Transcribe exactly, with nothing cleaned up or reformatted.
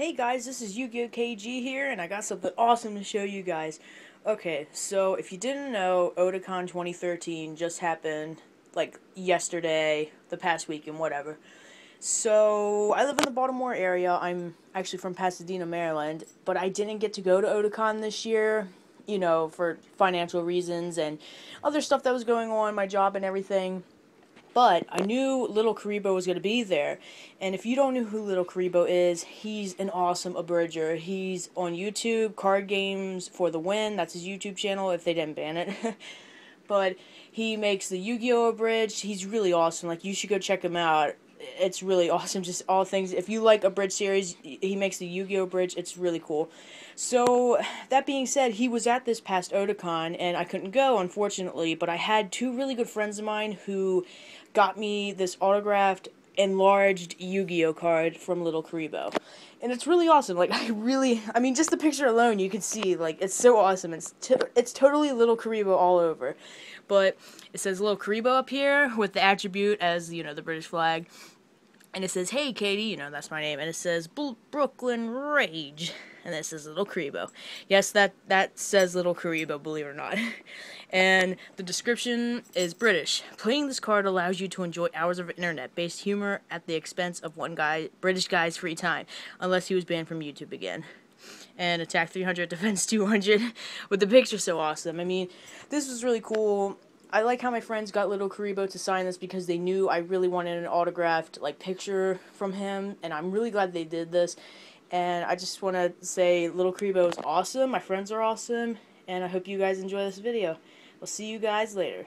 Hey guys, this is Yu-Gi-Oh! K G here, and I got something awesome to show you guys. Okay, so if you didn't know, Otakon twenty thirteen just happened, like, yesterday, the past week, and whatever. So, I live in the Baltimore area. I'm actually from Pasadena, Maryland, but I didn't get to go to Otakon this year, you know, for financial reasons and other stuff that was going on, my job and everything. But I knew LittleKuriboh was going to be there, and if you don't know who LittleKuriboh is, he's an awesome abridger. He's on YouTube, Card Games for the Win, that's his YouTube channel, if they didn't ban it. But he makes the Yu-Gi-Oh! Abridged. He's really awesome, like, you should go check him out. It's really awesome, just all things. If you like abridged series, he makes the Yu-Gi-Oh! Abridged, it's really cool. So, that being said, he was at this past Otakon, and I couldn't go, unfortunately, but I had two really good friends of mine who got me this autographed, enlarged Yu-Gi-Oh card from LittleKuriboh. And it's really awesome. Like, I really, I mean, just the picture alone, you can see, like, it's so awesome. It's t it's totally LittleKuriboh all over. But it says LittleKuriboh up here with the attribute as, you know, the British flag. And it says, "Hey, Katie," you know, that's my name. And it says, "Brooklyn Rage." And this is LittleKuriboh. Yes, that, that says LittleKuriboh, believe it or not. And the description is British. Playing this card allows you to enjoy hours of internet-based humor at the expense of one guy, British guy's free time, unless he was banned from YouTube again. And attack three hundred, defense two hundred, with the picture so awesome. I mean, this was really cool. I like how my friends got LittleKuriboh to sign this because they knew I really wanted an autographed, like, picture from him, and I'm really glad they did this. And I just want to say LittleKuriboh is awesome, my friends are awesome, and I hope you guys enjoy this video. I'll see you guys later.